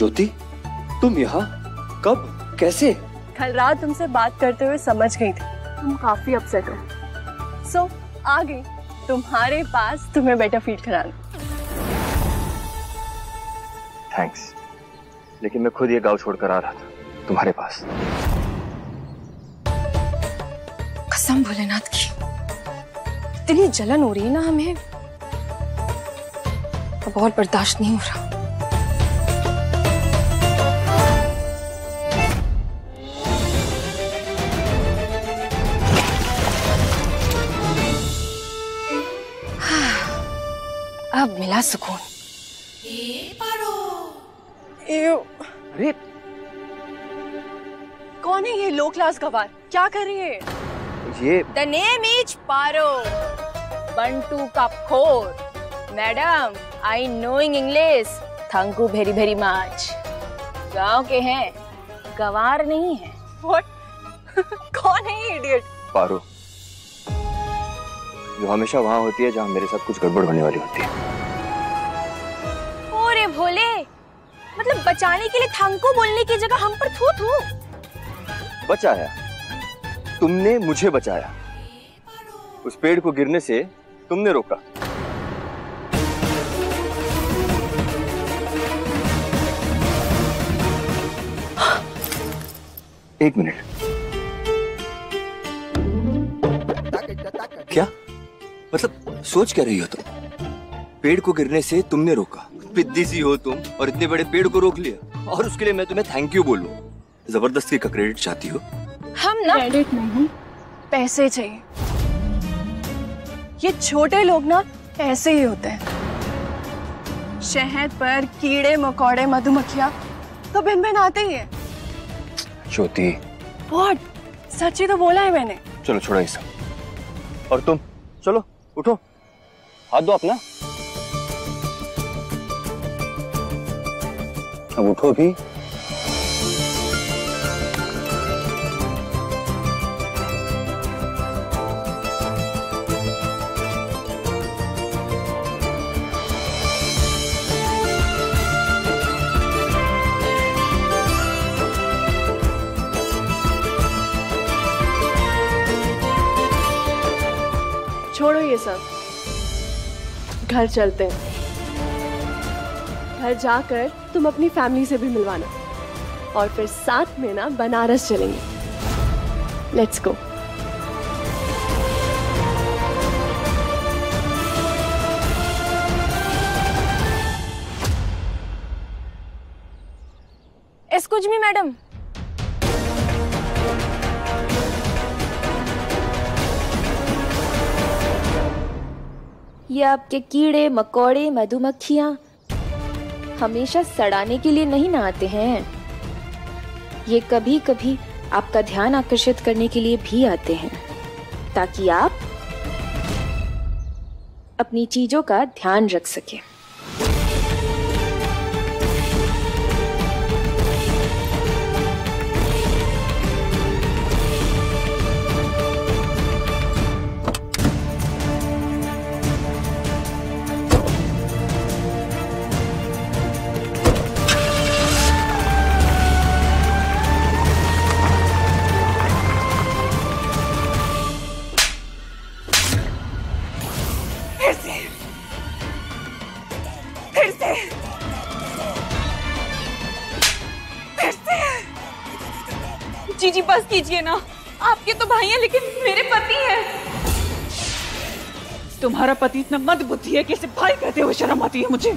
ज्योति, तुम यहाँ कब कैसे? कल रात तुमसे बात करते हुए समझ गई थी तुम काफी अपसेट हो, सो आ गई तुम्हारे पास तुम्हें बेटा फील कराना। थैंक्स, लेकिन मैं खुद ये गांव छोड़कर आ रहा था तुम्हारे पास। कसम भोलेनाथ की, इतनी जलन हो रही है ना हमें, अब और बर्दाश्त नहीं हो रहा। अब मिला सुकून। अरे कौन है ये लो क्लास गवार, क्या कर रही है ये? The name is पारो, बंटू का खोर। Madam I knowing English, thank you very very much. गांव के हैं, गवार नहीं है। What? कौन है ये इडियट? पारो, जो हमेशा वहाँ होती है जहाँ मेरे साथ कुछ गड़बड़ होने वाली होती है। ओरे भोले, मतलब बचाने के लिए थांको बोलने की जगह हम पर थू थू। बचाया, तुमने मुझे बचाया। उस पेड़ को गिरने से तुमने रोका। एक मिनट, क्या मतलब सोच क्या रही हो तुम? पेड़ को गिरने से तुमने रोका, पिद्दी सी हो तुम, और इतने बड़े पेड़ को रोक लिया, और उसके लिए मैं तुम्हें थैंक यू बोलूं? जबरदस्ती का क्रेडिट चाहती हो? हम ना क्रेडिट नहीं, पैसे चाहिए। ये छोटे लोग ना ऐसे ही होते हैं, शहद पर कीड़े मकोड़े मधुमक्खियां तो भिन भिन आते ही है। ज्योति, बहुत सच्ची तो बोला है मैंने। चलो छोड़ो ये सब, और तुम चलो उठो, हाथ दो अपना, अब उठो भी। छोड़ो ये सब, घर चलते हैं। घर जाकर तुम अपनी फैमिली से भी मिलवाना, और फिर साथ में ना बनारस चलेंगे। Let's go. Excuse me madam, ये आपके कीड़े मकोड़े मधुमक्खियाँ हमेशा सड़ाने के लिए नहीं ना आते हैं, ये कभी कभी आपका ध्यान आकर्षित करने के लिए भी आते हैं, ताकि आप अपनी चीजों का ध्यान रख सके। बस कीजिए ना। आपके तो भाई हैं लेकिन मेरे पति हैं। तुम्हारा पति इतना मंदबुद्धि है कि इसे भाई कहते हुए शर्म आती है मुझे।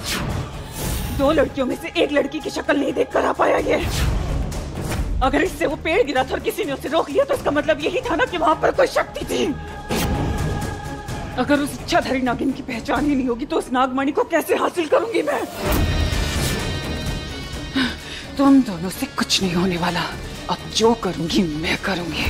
दो लड़कियों में से एक लड़की की शक्ल नहीं देख कर आ पाया ये। अगर इससे वो पेड़ गिरा था और किसी ने उसे रोक लिया तो इसका मतलब यही था ना कि वहां पर कोई शक्ति थी। अगर उस इच्छाधारी नागिन की पहचान ही नहीं होगी तो उस नागमणि को कैसे हासिल करूंगी मैं। तुम दोनों से कुछ नहीं होने वाला। अब जो करूंगी मैं करूंगी।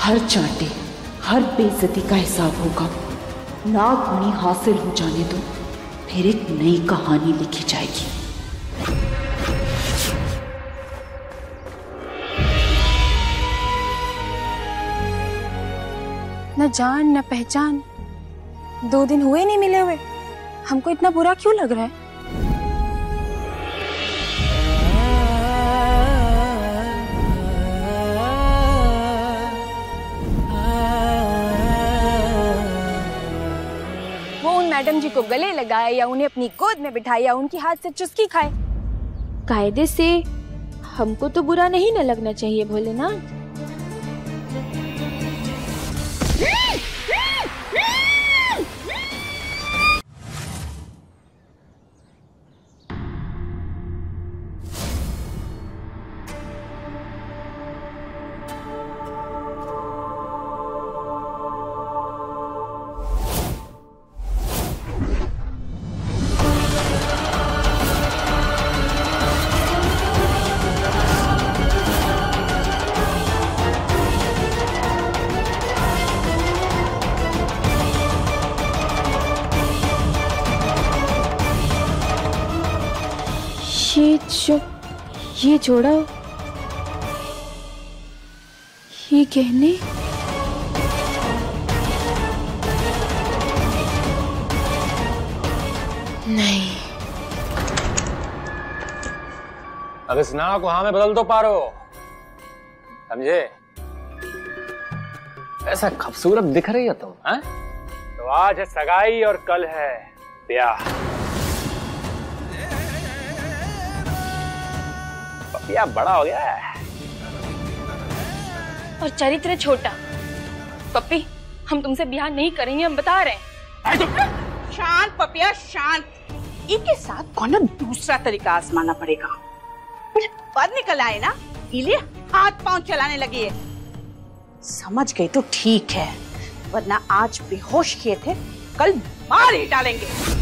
हर चांटे हर बेइज्जती का हिसाब होगा। नागमणि हासिल हो जाने दो, फिर एक नई कहानी लिखी जाएगी। न जान न पहचान, 2 दिन हुए नहीं मिले हुए। हमको इतना बुरा क्यों लग रहा है? मैडम जी को गले लगाए या उन्हें अपनी गोद में बिठाए या उनकी हाथ से चुस्की खाए, कायदे से हमको तो बुरा नहीं न लगना चाहिए भोलेनाथ। ये जोड़ा, ये गहने, नहीं। अब इस ना को हाँ में बदल दो पारो, समझे? ऐसा खूबसूरत दिख रही हो तुम, हैं? तो आज है सगाई और कल है ब्याह। या बड़ा हो गया है और चरित्र छोटा। पप्पी, हम तुमसे ब्याह नहीं करेंगे, हम बता रहे हैं। शांत पपिया, शांत। इनके साथ कौन दूसरा तरीका आजमाना पड़ेगा। मुझे पद निकल आए ना, इसलिए हाथ पांव चलाने लगी है। समझ गई तो ठीक है, वरना आज बेहोश किए थे, कल मार ही डालेंगे।